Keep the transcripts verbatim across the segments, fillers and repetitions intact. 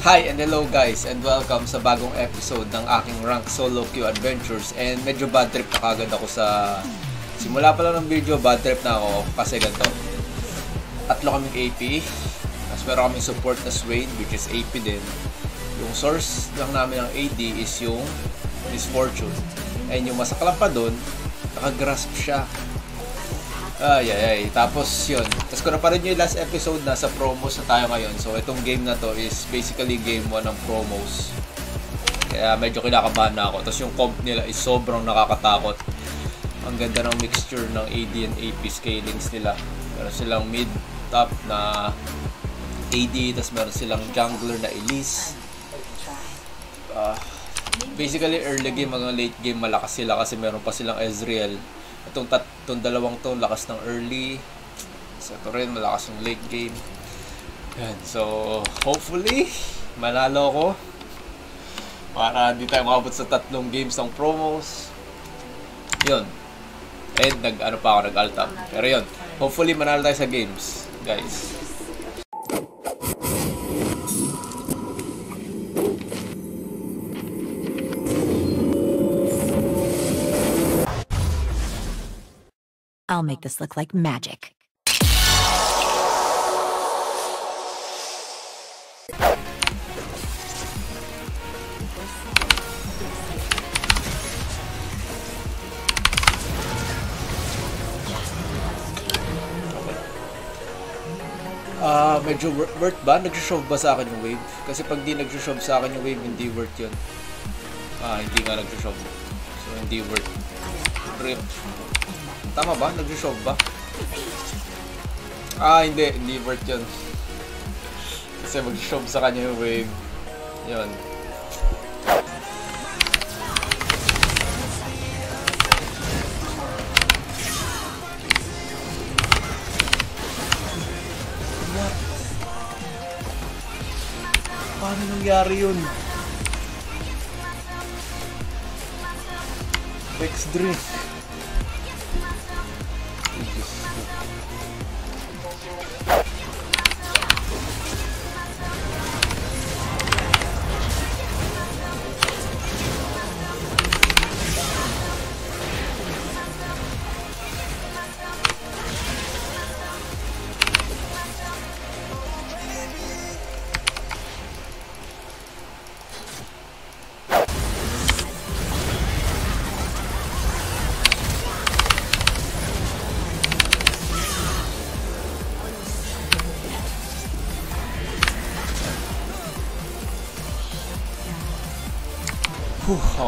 Hi and hello guys and welcome sa bagong episode ng aking rank solo queue adventures. And medyo bad trip na kagad ako sa simula pa lang ng video, bad trip na ako kasi ganito. Tatlo kaming A P, mas meron kaming support na Swain which is A P din. Yung source lang namin ng A D is yung misfortune. And yung masaklang pa dun, nakagrasp siya. Ay, ay, ay. Tapos yun. Tapos kung naparoon nyo yung last episode, nasa promos na tayo ngayon. So itong game na to is basically game one ng promos. Kaya medyo kinakabahan na ako. Tapos yung comp nila is sobrang nakakatakot. Ang ganda ng mixture ng A D and A P scalings nila. Meron silang mid-top na A D. Tapos meron silang jungler na Elise. Uh, basically early game hanggang late game malakas sila kasi meron pa silang Ezreal. Itong, tat itong dalawang to lakas ng early. So ito rin malakas ng late game. Yan. So hopefully manalo ko para hindi tayo makabot sa tatlong games ng promos. Yun. And nag ano pa ako, nag alt up. Pero yun, hopefully manalo tayo sa games, guys. I'll make this look like magic. Ah, uh, medyo worth ba? Nag-shove ba sa akin yung wave? Kasi pag di nag-shove sa akin yung wave, hindi worth yun. Ah, hindi nga nag-shove. So, hindi worth. Trip. Tama ba? Nag-shove ba? Ah, hindi. Hindi worth yun. Kasi mag-shove sa kanya yung wave. Yun. What? Paano nangyari yun? Next drift.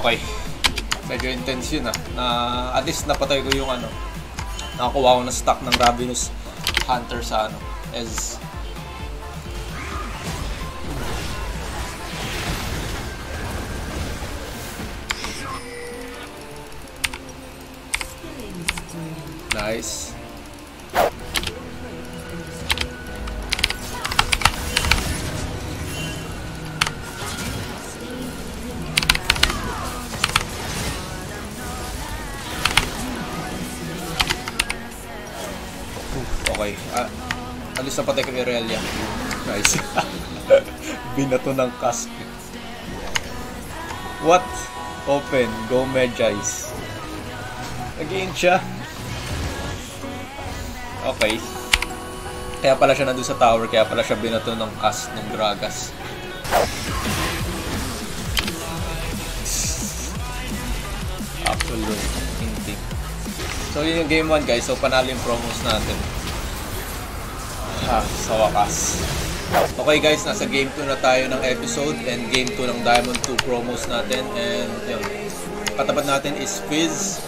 Okay, medyo intense yun ah. Na, at least napatay ko yung ano, nakakuha ko na stock ng Ravenous Hunter sa ano, Ez. Nice. Okay, ah, alis na patay kay Irelia. Nice. Binato ng cast. What? Open, go Medjais. Nag-in siya. Okay. Kaya pala siya nandun sa tower, kaya pala siya binato ng cast ng Gragas. Absolute inting. So yun yung game one guys, so panalo yung promos natin. Ha, sa wakas. Okay guys, nasa game two na tayo ng episode and game two ng Diamond two promos natin. And yun, katapat natin is Fizz.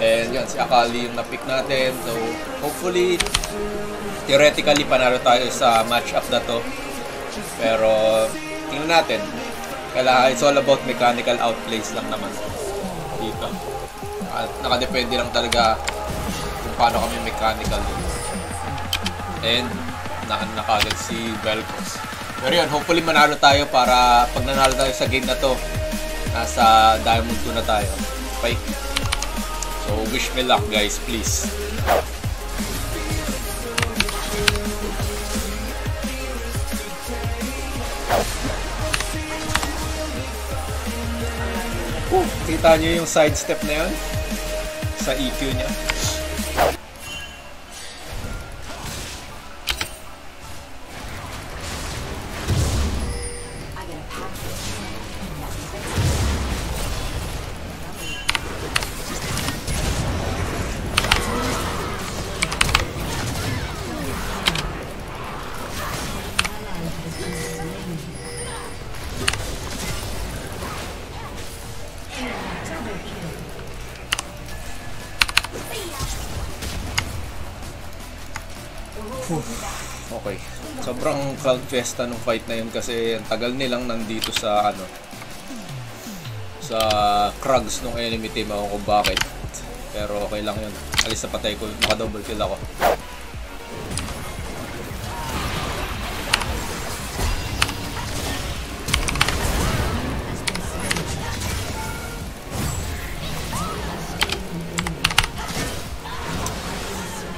And yun, si Akali yung na-pick natin. So hopefully, theoretically panalo tayo sa matchup na to. Pero tingnan natin. Kailangan, it's all about mechanical outplays lang naman dito. At nakadepende lang talaga kung paano kami mechanical dito. And naan na kagad si Velcos. Pero yun, hopefully manalo tayo para pag nanalo tayo sa game na to, nasa Diamond two na tayo. Okay? So wish me luck guys, please. Oh, kita nyo yung side step na yun sa E Q niya. Okay. Sobrang crowd fiesta nung fight na yun kasi ang tagal nilang nandito sa ano sa Krugs nung enemy team, ako kung bakit. Pero okay lang yun. Alis na patay ko. Maka-double kill ako.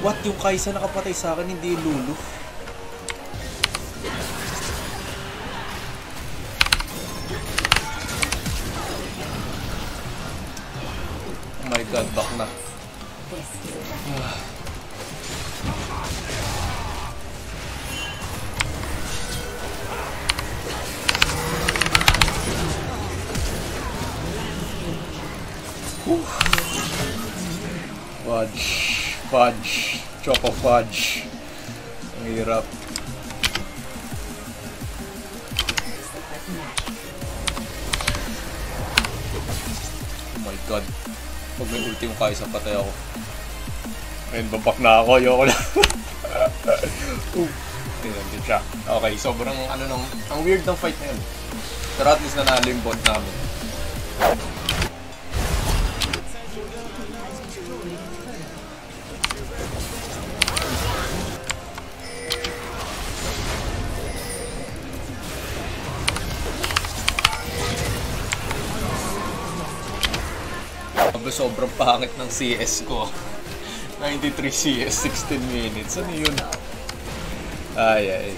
What? Yung Kai'Sa nakapatay sa akin, hindi yung Lulu. Oh my god, back na. Fudge. Fudge, choco fudge. Ang hirap. Oh my god. Pag may ulti yung Kai'Sa, patay ako. Ayun, babak na ako. Ayoko na. Tinanggit siya. Okay, sobrang ano nung... Ang weird ng fight na yun. Pero at least nanalo yung bot namin. Sobrang pangit ng C S ko. ninety-three C S, sixteen minutes. Ano yun? Ay, ay.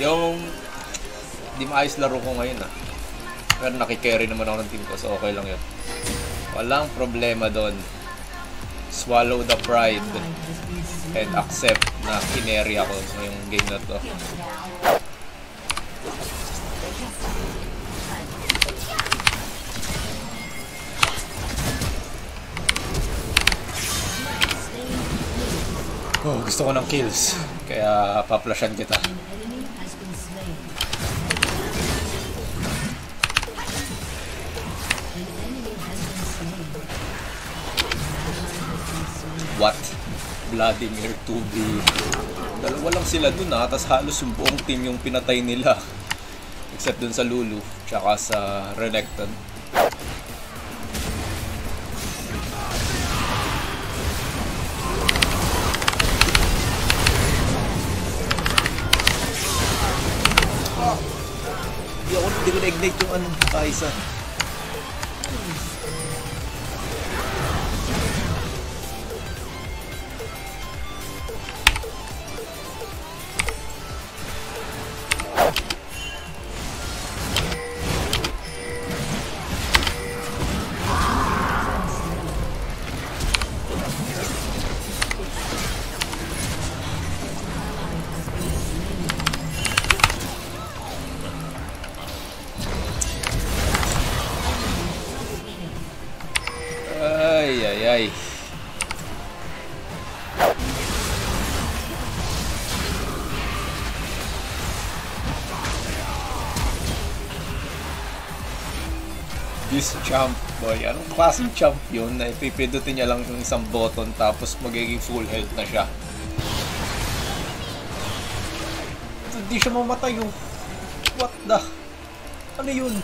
Yung... Hindi maayos laro ko ngayon, ah. Pero nakikerry naman ako ng team ko, so okay lang yun. Walang problema doon. Swallow the pride and accept na kinerry ako sa yung game na to. Oh, gusto ko ng kills, kaya paplashan kita. What? Vladimir two B. Dalawa lang sila dun, ha, tas halos yung buong team yung pinatay nila. Except dun sa Lulu, tsaka sa Renekton. Hindi ko na-ignite yung ano, Kai'Sa. This champ, boy, anong klaseng champ yun na ipipindutin niya lang yung isang button tapos magiging full health na siya. Hindi siya mamatay yung... What the? Ano yun?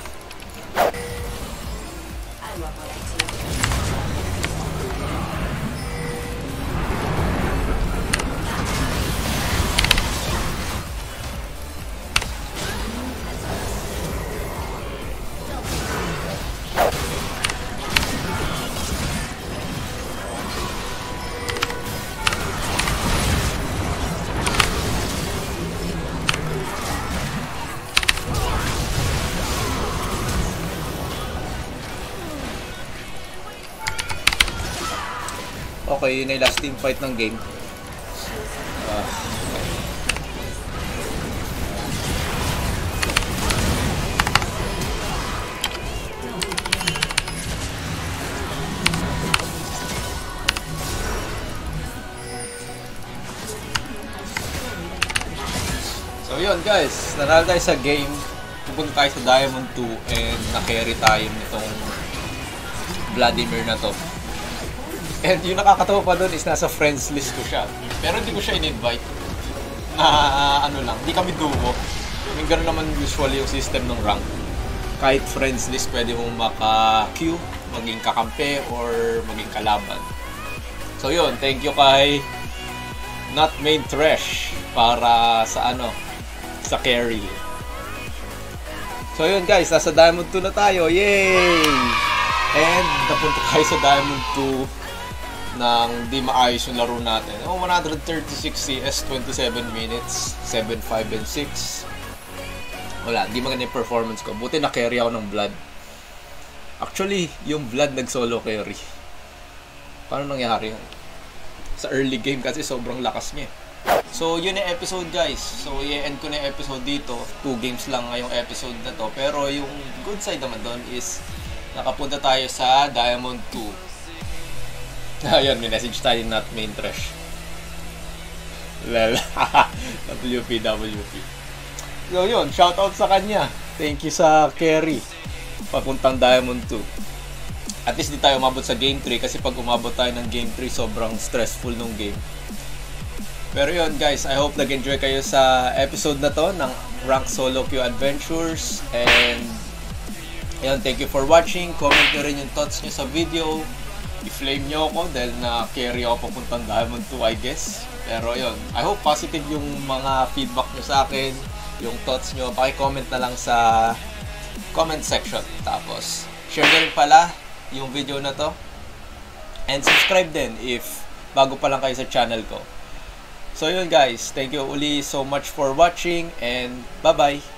Okay, yun ay last team fight ng game. Ah. So yun guys, nanalo tayo sa game. Pupunta tayo sa Diamond two and na-carry tayo nitong Vladimir na to. And yung nakakatawa pa doon is nasa friends list ko siya. Pero hindi ko siya in-invite. Na uh, ano lang, hindi kami duo. Yung gano'n naman usually yung system ng rank. Kahit friends list, pwede mong maka-queue, maging kakampi, or maging kalaban. So yun, thank you kay NotMainThresh para sa ano, sa carry. So yun guys, nasa Diamond two na tayo. Yay! And napunta tayo sa Diamond two. Nang di maayos yung laro natin. Oh, one thirty-six C S, twenty-seven minutes, seven five and six. Wala, di maganda yung performance ko. Buti na-carry ako ng Vlad. Actually, yung Vlad nag-solo carry. Paano nangyari yun? Sa early game kasi sobrang lakas niya. So, yun yung episode guys. So, i-end ko na yung episode dito. Two games lang ngayong episode na to. Pero yung good side naman doon is nakapunta tayo sa Diamond two. Ayun, may message tayo yung NotMainThresh. Lala. W P W P. So yun, shoutout sa kanya. Thank you sa carry. Papuntang Diamond two. At least di tayo umabot sa Game three. Kasi pag umabot tayo ng Game three, sobrang stressful nung game. Pero yun guys, I hope nag-enjoy kayo sa episode na to ng Rank Solo Queue Adventures. And ayun, thank you for watching. Comment nyo rin yung thoughts nyo sa video. I-flame nyo ako dahil na-carry ako papuntang Diamond two, I guess. Pero yun, I hope positive yung mga feedback nyo sa akin, yung thoughts nyo. Pakicomment na lang sa comment section. Tapos, share nyo rin pala yung video na to. And subscribe din if bago pa lang kayo sa channel ko. So yun guys, thank you uli so much for watching and bye-bye!